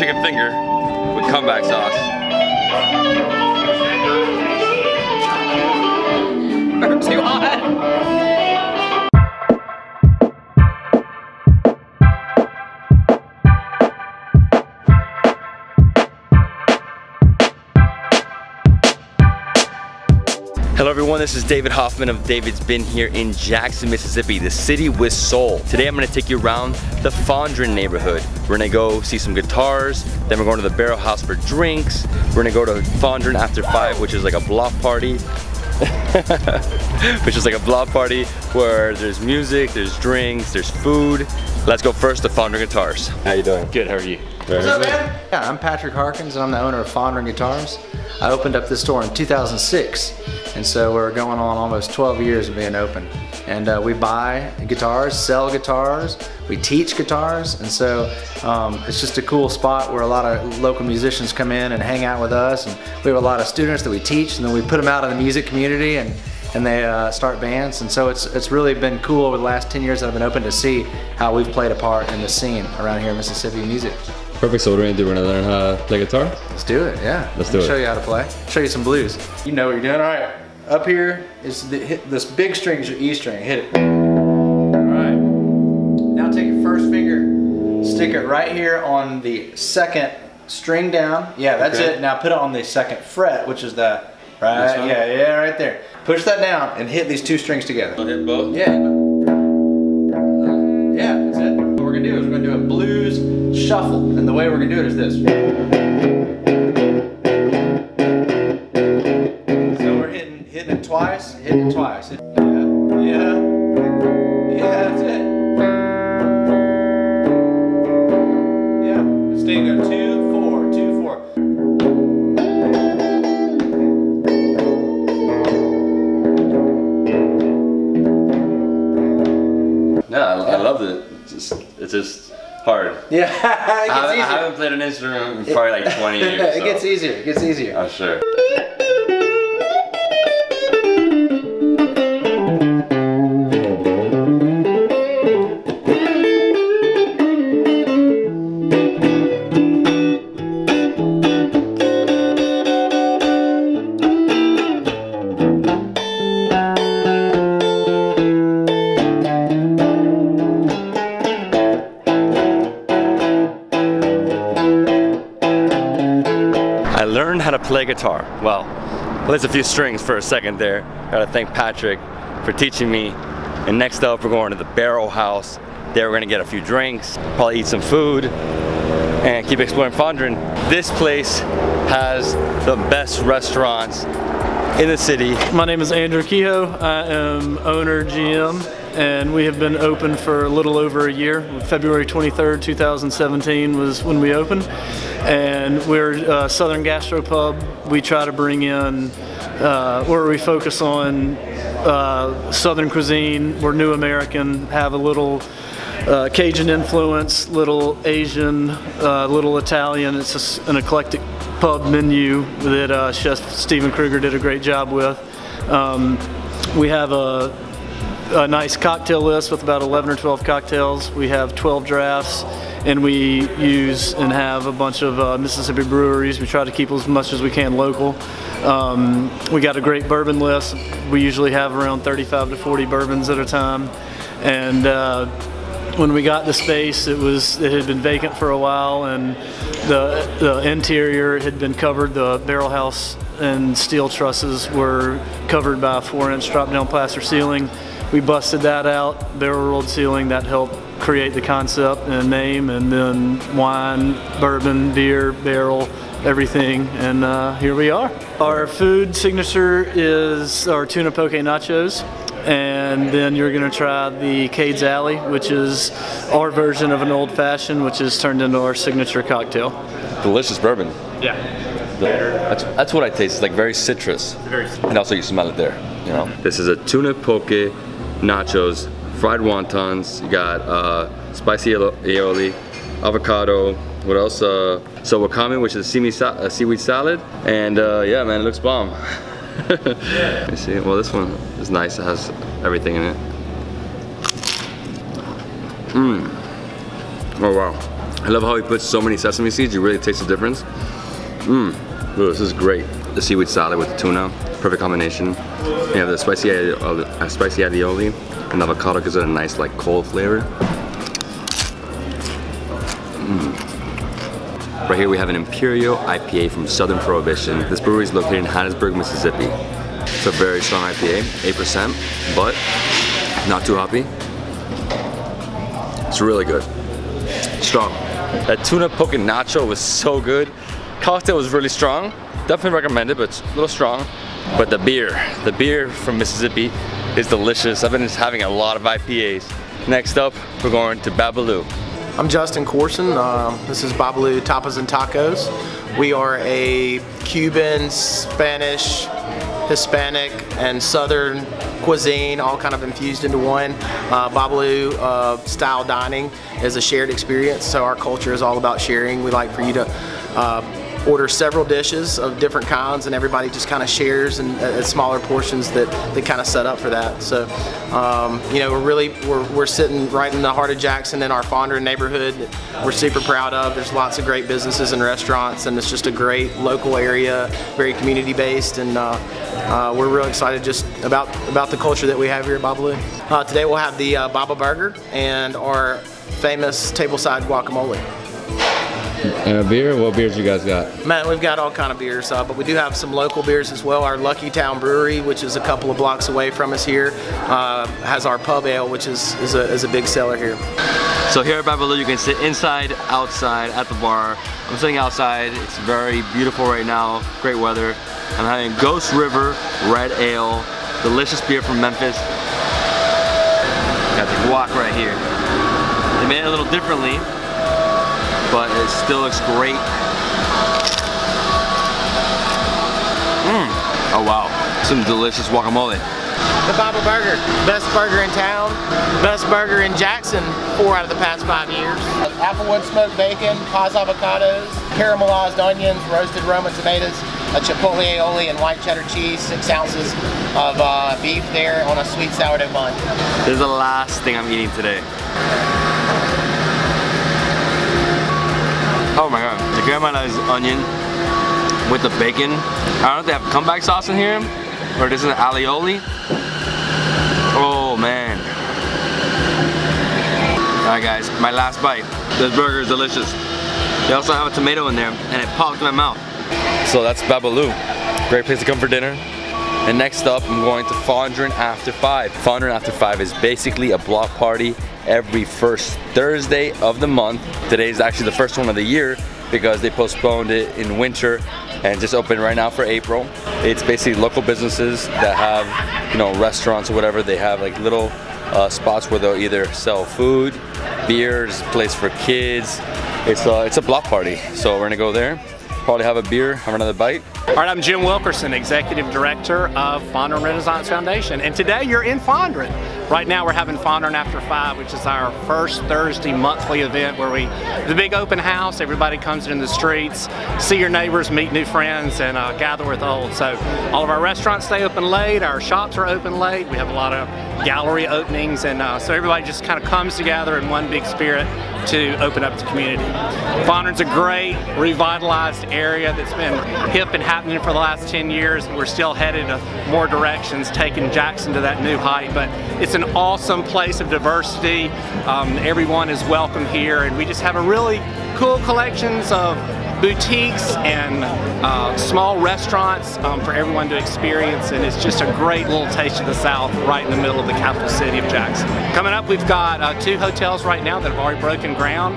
Chicken finger with comeback sauce. They're too hot. Hello everyone, this is David Hoffman of David's Been here in Jackson, Mississippi, the city with soul. Today I'm going to take you around the Fondren neighborhood. We're gonna go see some guitars, then we're going to the Barrel House for drinks. We're gonna go to Fondren After Five, which is like a block party. Where there's music, there's drinks, there's food. Let's go first to Fondren Guitars. How you doing? Good, how are you? What's up, man? Yeah, I'm Patrick Harkins and I'm the owner of Fondren Guitars. I opened up this store in 2006, and so we're going on almost 12 years of being open. And we buy guitars, sell guitars, we teach guitars, and so it's just a cool spot where a lot of local musicians come in and hang out with us. And we have a lot of students that we teach, and then we put them out in the music community, and they start bands. And so it's really been cool over the last 10 years that I've been open to see how we've played a part in the scene around here in Mississippi music. Perfect, so what are we gonna do? We're gonna learn how to play guitar? Let's do it, yeah. Let's do it. Show you how to play. Show you some blues. You know what you're doing, all right. Up here is this big string is your E string, hit it. All right. Now take your first finger, stick it right here on the second string down. Yeah, that's okay. It. Now put it on the second fret, which is the, right, yeah, right there. Push that down and hit these two strings together. I'll hit both? Yeah. Yeah, that's it. What we're gonna do is we're gonna do a blues shuffle. And the way we're gonna do it is this. Twice, hit it twice. Yeah, yeah, yeah, that's it. Yeah, let's take a 2, 4, 2, 4. No, I love it. It's just hard. Yeah, it gets easier. I haven't played an instrument in probably like 20 years. It gets easier, it gets easier. I'm sure. Play guitar. Well, there's a few strings for a second there. Gotta thank Patrick for teaching me. And next up, we're going to the Barrel House. There we're gonna get a few drinks, probably eat some food, and keep exploring Fondren. This place has the best restaurants in the city. My name is Andrew Kehoe. I am owner, GM, and we have been open for a little over a year. February 23rd, 2017 was when we opened. And we're a Southern gastropub. We try to bring in, where we focus on Southern cuisine. We're new American, have a little Cajun influence, little Asian, little Italian. It's just an eclectic pub menu that Chef Steven Kruger did a great job with. We have a nice cocktail list with about 11 or 12 cocktails. We have 12 drafts, and we use and have a bunch of Mississippi breweries. We try to keep as much as we can local. We got a great bourbon list. We usually have around 35 to 40 bourbons at a time. And when we got the space, it had been vacant for a while, and the interior had been covered. The Barrel House and steel trusses were covered by a 4-inch drop-down plaster ceiling. We busted that out, barrel rolled ceiling. That helped create the concept and name, and then wine, bourbon, beer, barrel, everything, and here we are. Our food signature is our tuna poke nachos. And then you're gonna try the Cade's Alley, which is our version of an old-fashioned, which is turned into our signature cocktail. Delicious bourbon. Yeah. That's what I taste. It's like very citrus. Very citrus. And also you smell it there, you know? This is a tuna poke nachos, fried wontons, you got spicy aioli, avocado, what else? So wakame, which is a seaweed salad, and yeah, man, it looks bomb. Yeah. Let me see. Well, this one is nice. It has everything in it. Mmm. Oh wow. I love how he puts so many sesame seeds. You really taste the difference. Mmm, this is great. The seaweed salad with the tuna, perfect combination. You have the spicy aioli, and the avocado gives it a nice like cold flavor. Mm. Right here we have an Imperial IPA from Southern Prohibition. This brewery is located in Hattiesburg, Mississippi. It's a very strong IPA, 8%, but not too hoppy. It's really good. Strong. That tuna poke and nacho was so good. Cocktail was really strong. Definitely recommend it, but it's a little strong. But the beer from Mississippi is delicious. I've been just having a lot of IPAs. Next up, we're going to Babalu. I'm Justin Corson. This is Babalu Tapas and Tacos. We are a Cuban, Spanish, Hispanic, and Southern cuisine, all kind of infused into one. Babalu style dining is a shared experience, so our culture is all about sharing. We like for you to order several dishes of different kinds, and everybody just kind of shares and smaller portions that kind of set up for that. So, you know, we're sitting right in the heart of Jackson in our Fondren neighborhood. We're super proud of. There's lots of great businesses and restaurants, and it's just a great local area, very community based, and we're real excited just about the culture that we have here at Babalu. Today we'll have the Baba Burger and our famous tableside guacamole. And a beer? What beers you guys got? Man, we've got all kind of beers, but we do have some local beers as well. Our Lucky Town Brewery, which is a couple of blocks away from us here, has our pub ale, which is a big seller here. So here at Babalu, you can sit inside, outside, at the bar. I'm sitting outside. It's very beautiful right now. Great weather. I'm having Ghost River Red Ale, delicious beer from Memphis. Got the guac right here. They made it a little differently, but it still looks great. Mm. Oh wow, some delicious guacamole. The Baba Burger, best burger in town, best burger in Jackson 4 out of the past 5 years. Applewood smoked bacon, Paz avocados, caramelized onions, roasted Roma tomatoes, a chipotle aioli and white cheddar cheese, 6 ounces of beef there on a sweet sourdough bun. This is the last thing I'm eating today. Oh my god, the caramelized onion with the bacon. I don't know if they have comeback sauce in here, or this is an alioli. Oh man. Alright guys, my last bite. This burger is delicious. They also have a tomato in there, and it popped in my mouth. So that's Babalu. Great place to come for dinner. And next up, I'm going to Fondren After Five. Fondren After Five is basically a block party every first Thursday of the month. Today is actually the first one of the year because they postponed it in winter and just opened right now for April. It's basically local businesses that have, you know, restaurants or whatever. They have like little spots where they'll either sell food, beers, place for kids. It's a block party, so we're gonna go there. Probably have a beer, have another bite. All right, I'm Jim Wilkerson, Executive Director of Fondren Renaissance Foundation, and today you're in Fondren. Right now we're having Fondren After Five, which is our first Thursday monthly event where the big open house, everybody comes in the streets, see your neighbors, meet new friends, and gather with old. So all of our restaurants stay open late, our shops are open late, we have a lot of gallery openings, and so everybody just kind of comes together in one big spirit to open up the community. Fondren's a great revitalized area that's been hip and happening for the last 10 years. We're still headed to more directions, taking Jackson to that new height, but it's an awesome place of diversity. Everyone is welcome here, and we just have a really cool collections of boutiques and small restaurants for everyone to experience, and it's just a great little taste of the South right in the middle of the capital city of Jackson. Coming up, we've got 2 hotels right now that have already broken ground.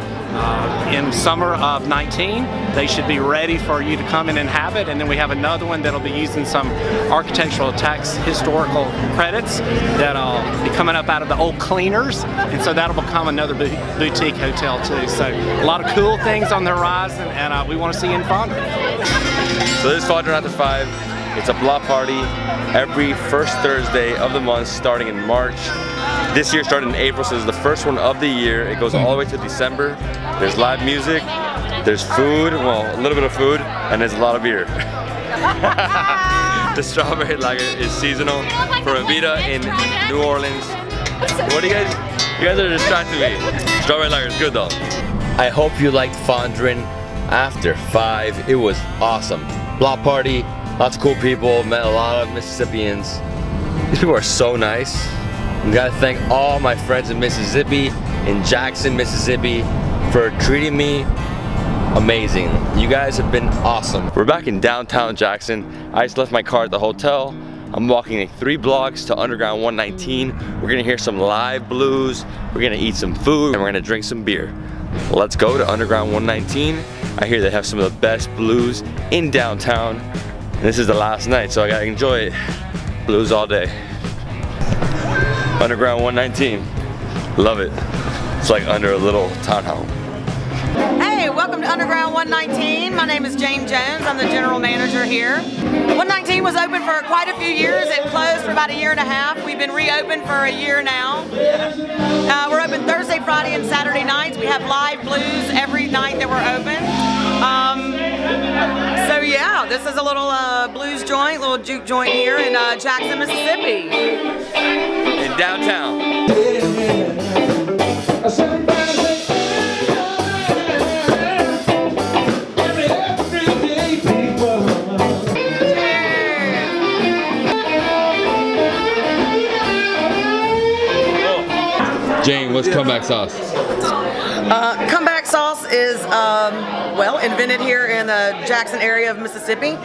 In summer of 19, they should be ready for you to come in and have it, and then we have another one that'll be using some architectural tax historical credits that'll be coming up out of the old cleaners, and so that'll become another boutique hotel too. So a lot of cool things on the horizon, and we want to see you in Fondren. So this is Fondren After Five. It's a block party every first Thursday of the month, starting in March. This year started in April, so it's the first one of the year. It goes all the way to December. There's live music, there's food, well, a little bit of food, and there's a lot of beer. The strawberry lager is seasonal from Abita in New Orleans. What do you guys are distracting me. Strawberry lager is good though. I hope you liked Fondren After Five. It was awesome. Block party, lots of cool people, met a lot of Mississippians. These people are so nice. We gotta thank all my friends in Mississippi, in Jackson, Mississippi, for treating me amazing. You guys have been awesome. We're back in downtown Jackson. I just left my car at the hotel. I'm walking like 3 blocks to Underground 119. We're gonna hear some live blues, we're gonna eat some food, and we're gonna drink some beer. Let's go to Underground 119. I hear they have some of the best blues in downtown. And this is the last night, so I gotta enjoy it. Blues all day. Underground 119. Love it. It's like under a little townhome. Hey, welcome to Underground 119. My name is James Jones. I'm the general manager here. 119 was open for quite a few years. It closed for about 1.5 years. We've been reopened for 1 year now. We're open Thursday, Friday, and Saturday nights. We have live blues every night that we're open. So yeah, this is a little blues joint, little juke joint here in Jackson, Mississippi. In downtown. Yeah. Jane, what's comeback sauce? Comeback sauce is, well, invented here in the Jackson area of Mississippi.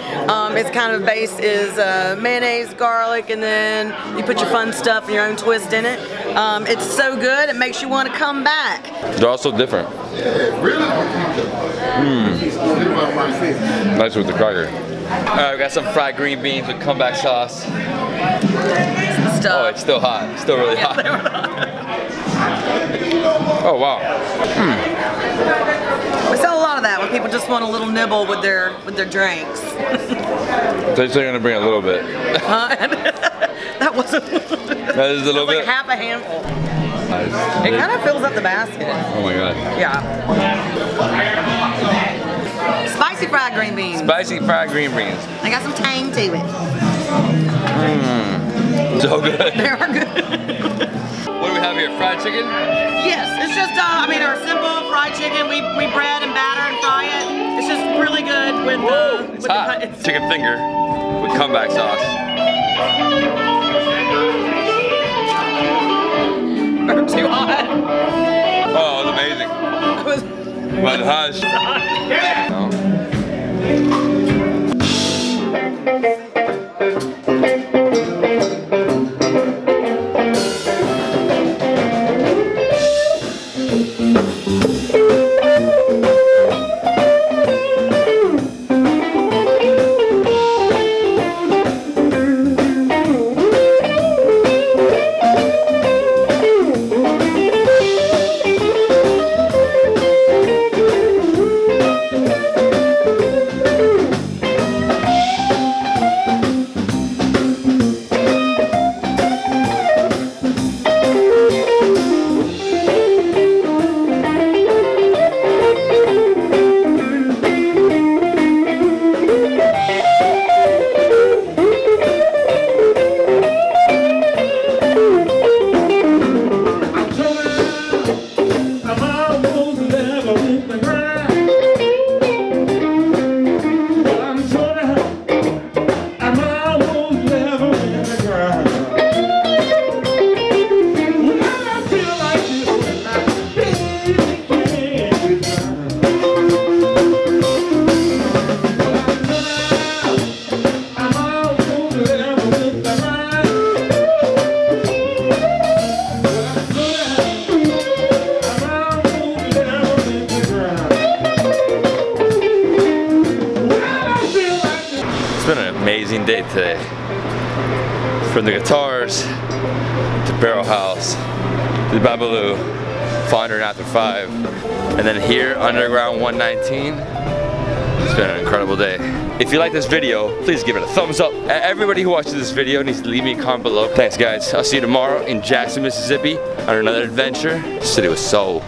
Its kind of base is mayonnaise, garlic, and then you put your fun stuff and your own twist in it. It's so good, it makes you want to come back. They're all so different. Really? Mm. Nice with the cracker. All right, we got some fried green beans with comeback sauce. Stuff. Oh, it's still hot. Still really hot. Oh wow! Mm. We sell a lot of that when people just want a little nibble with their drinks. So you're gonna bring a little bit. That wasn't. That is a little bit. Like half a handful. Nice. It kind of fills up the basket. Oh my god. Yeah. Spicy fried green beans. Spicy fried green beans. They got some tang to it. Mm. So good. They are good. What do we have here, fried chicken? Yes, it's just, I mean, our simple fried chicken. We bread and batter and fry it. It's just really good with the... It's hot. The chicken finger with comeback sauce. Or too hot. Oh, it was amazing. It was... But hush. Day today, from the guitars to Barrel House to Babalu, Fondren After Five, and then here Underground 119. It's been an incredible day. If you like this video, please give it a thumbs up. Everybody who watches this video needs to leave me a comment below. Thanks guys, I'll see you tomorrow in Jackson, Mississippi on another adventure. City with soul.